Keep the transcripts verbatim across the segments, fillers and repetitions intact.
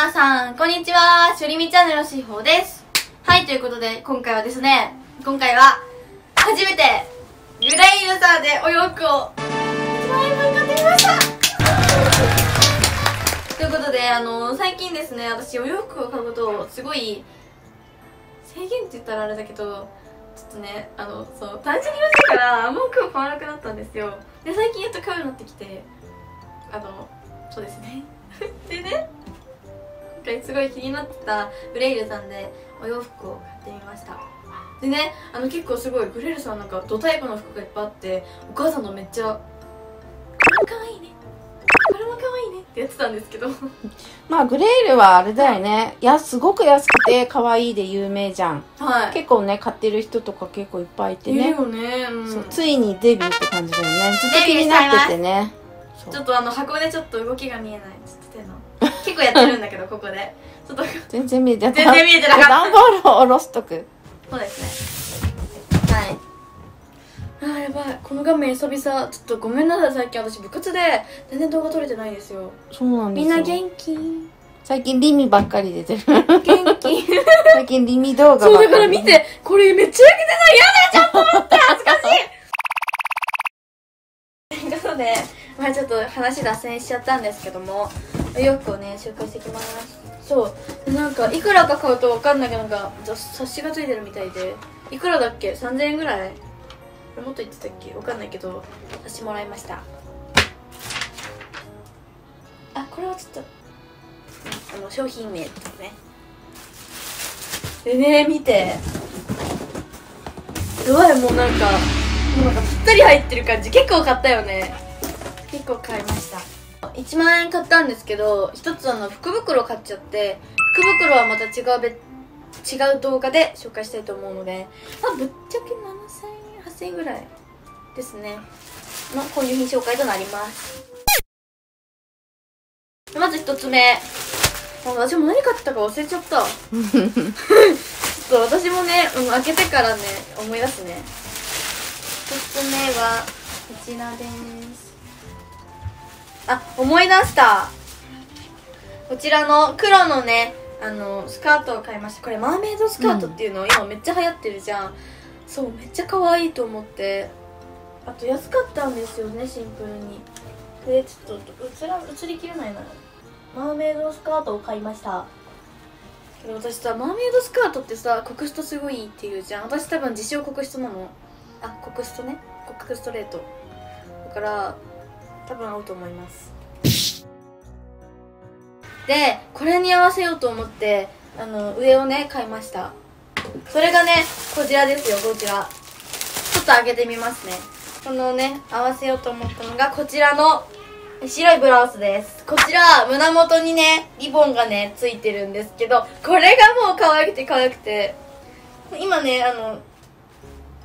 皆さんこんにちは、しゅりみチャンネルのしほです。はい、ということで今回はですね、今回は初めてグレイルさんでお洋服をいちまんえんぶん買ってきました。ということで、あの最近ですね、私お洋服を買うことをすごい制限って言ったらあれだけど、ちょっとね、あのそう単純になったからあんま服を買わなくなったんですよ。で、最近やっと買うようになってきて、あのそうですねでね、今回すごい気になってたグレイルさんでお洋服を買ってみました。でね、あの結構すごいグレイルさんなんかドタイプの服がいっぱいあって、お母さんのめっちゃ「これもかわいいね、これもかわいいね」ってやってたんですけどまあグレイルはあれだよね、いやすごく安くてかわいいで有名じゃん、はい、結構ね買ってる人とか結構いっぱいいてね、ついにデビューって感じだよね。ずっと気になっててね、ちょっとあの箱でちょっと動きが見えない、ちょっと手の結構やってるんだけどここでちょっと全然見えてなかった。段ボールを下ろしとく。そうですね、はい。あーやばい、この画面久々。ちょっとごめんなさい、最近私部活で全然動画撮れてないですよ。そうなんですよ、みんな元気？最近リミばっかり出てる元気最近リミ動画ばっかり。そうだから見て、これめっちゃ焼けてない、やだ、ちょっと待って、恥ずかしいということで、まあちょっと話脱線しちゃったんですけども、お洋服をね紹介していきます。そうなんかいくらか買うと分かんないけど、なんか冊子がついてるみたいで、いくらだっけ、さんぜんえんぐらい、もっと言ってたっけ分かんないけど、冊子もらいました。あ、これはちょっとあの商品名ですね。でね、見て、すごいもうなんかもうなんかぴったり入ってる感じ。結構買ったよね、結構買いました。いちまんえん買ったんですけど、一つあの福袋買っちゃって、福袋はまた違う別違う動画で紹介したいと思うので、まあぶっちゃけななせんえんはっせんえんぐらいですねの購入品紹介となります。まずひとつめ、私も何買ったか忘れちゃったちょっと私もね、うん、開けてからね思い出すね。ひとつめはこちらです。あ、思い出した、こちらの黒のね、あのスカートを買いました。これマーメイドスカートっていうの、うん、今めっちゃ流行ってるじゃん。そう、めっちゃ可愛いと思って、あと安かったんですよね、シンプルに。でちょっと映ら映りきれないな、マーメイドスカートを買いました。けど私さ、マーメイドスカートってさ、コクストすごいっていうじゃん。私多分自称コクストなの。あ、コクストね、コクストレートだから多分合うと思います。でこれに合わせようと思って、あの上をね買いました。それがねこちらですよ。こちらちょっと開けてみますね。このね合わせようと思ったのがこちらの白いブラウスです。こちら胸元にねリボンがねついてるんですけど、これがもう可愛くて可愛くて、今ねあの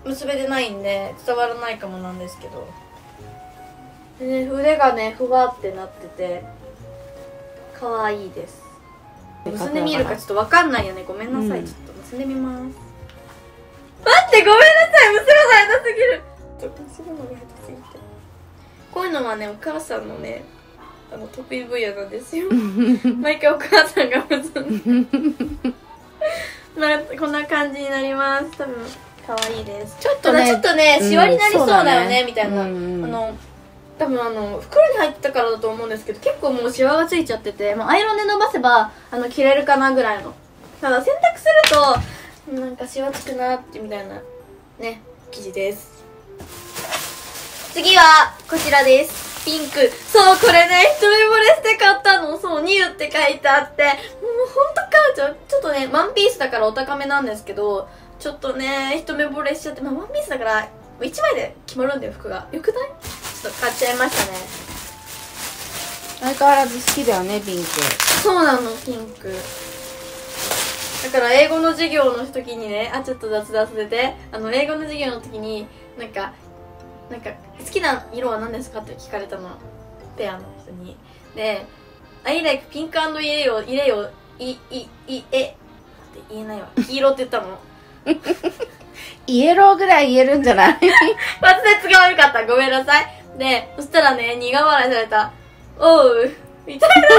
結べてないんで伝わらないかもなんですけど、でね、腕がねふわってなってて可愛いです。結んでみるかちょっとわかんないよね、ごめんなさい、うん、ちょっと結んでみます。待ってごめんなさい、結ぶの下手すぎる、ちょっと結ぶの下手すぎて。こういうのはねお母さんのねあの得意分野なんですよ毎回お母さんが結んでこんな感じになります。多分可愛いです。ちょっとねちょっとねシワになりそうだよね、うん、みたいな、うん、あの多分あの袋に入ってたからだと思うんですけど、結構もうシワがついちゃってて、まあ、アイロンで伸ばせばあの着れるかなぐらいの。ただ洗濯するとなんかシワつくなってみたいなね生地です。次はこちらです。ピンク。そうこれね一目惚れして買ったの。そうニューって書いてあって、もうほんとかちょちょっとねワンピースだからお高めなんですけど、ちょっとね一目惚れしちゃって、まあ、ワンピースだからいちまいで決まるんだよ服が。よくない？買っちゃいましたね。相変わらず好きだよねピンク。そうなのピンク。だから英語の授業の時にね、あちょっと雑談させて、あの英語の授業の時になんかなんか好きな色は何ですかって聞かれたの、ペアの人に。で、I like pink and yellow、yellow、いいいえって言えないわ。黄色って言ったの。イエローぐらい言えるんじゃない？発熱が悪かった。ごめんなさい。で、そしたらね、苦笑いされた。おうみたいな。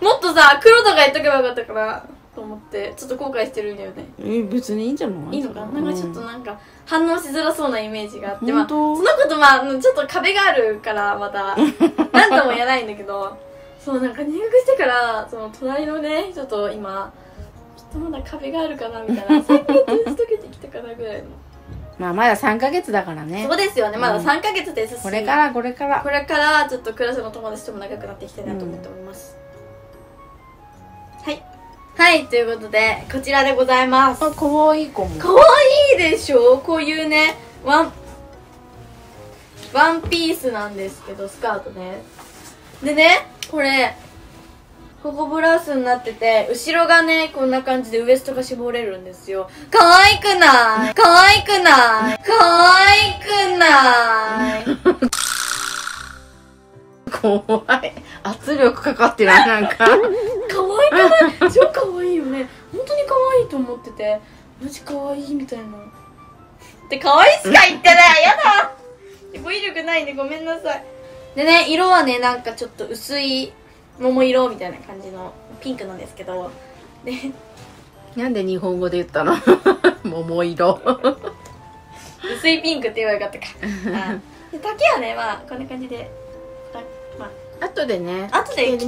もっとさ、黒田がやっとけばよかったかなと思ってちょっと後悔してるんだよね。え、別にいいんじゃない？いいのかな、うん、なんかちょっとなんか反応しづらそうなイメージがあって、まあ、そのことまあちょっと壁があるからまた何とも言えないんだけどそうなんか入学してからその隣のねちょっと今ちょっとまだ壁があるかなみたいな最近打ち解けてきたかなぐらいの。まあまださんかげつだからね。そうですよね、まださんかげつですし、これからこれからこれからちょっとクラスの友達とも仲良くなっていきたいなと思っております、うん、はいはいということでこちらでございます。あ、かわいい子もかわいいでしょ。こういうねワンワンピースなんですけどスカートねでねこれここブラウスになってて後ろがねこんな感じでウエストが絞れるんですよ。かわいくないかわいくないかわいくない怖い、圧力かかってないなんかかわいくない、超かわいいよね。本当にかわいいと思っててマジかわいいみたいなでかわいいしか言ってないやだ語彙力ないんでごめんなさい。でね色はねなんかちょっと薄い桃色みたいな感じのピンクなんですけどでなんで日本語で言ったの桃色薄いピンクって言えばよかったかで丈はねまあこんな感じで、まあ後でね後で着て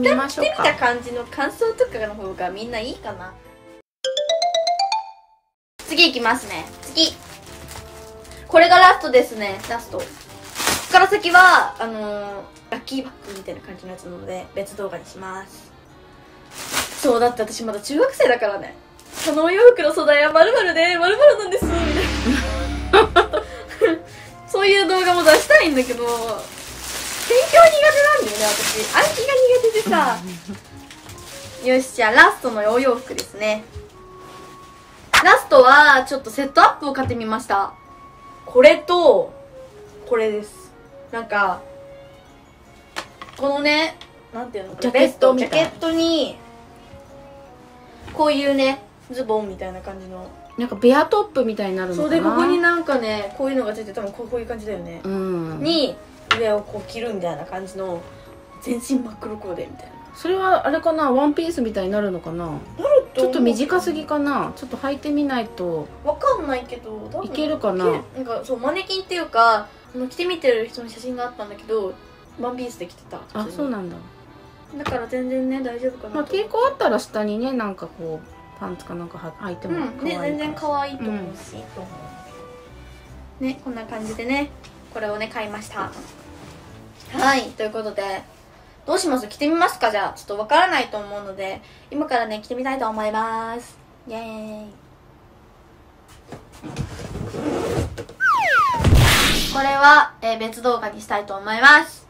みた感じの感想とかの方がみんないいかな。次いきますね。次これがラストですね。ラストここから先はあのーラッキーバッグみたいな感じのやつなので別動画にします。そうだって私まだ中学生だからねこのお洋服の素材はまるまるでまるまるなんですみたいなそういう動画も出したいんだけど勉強苦手なんだよね私。暗記が苦手でさよしじゃあラストのお洋服ですね。ラストはちょっとセットアップを買ってみました。これとこれです。なんかこのね、なんていうのジャケットみたいなジャケットにこういうね、ズボンみたいな感じのなんかベアトップみたいになるのかな。そうで、ここになんかね、こういうのがついて多分こういう感じだよね、うん、に上をこう着るみたいな感じの全身真っ黒コーデみたいな。それはあれかな、ワンピースみたいになるのかな。なるとちょっと短すぎかな。ちょっと履いてみないとわかんないけど多分いけるかな。なんかそう、マネキンっていうか着てみてる人の写真があったんだけどワンピースで着てた。あ、そうなんだ。だから全然ね大丈夫かな。まあ抵抗あったら下にねなんかこうパンツかなんか履いても可愛いから、うん、ね全然可愛いと思うし、うん、ねこんな感じでねこれをね買いました。はいということでどうします、着てみますか。じゃあちょっとわからないと思うので今からね着てみたいと思います。イエーイ。これは、えー、別動画にしたいと思います。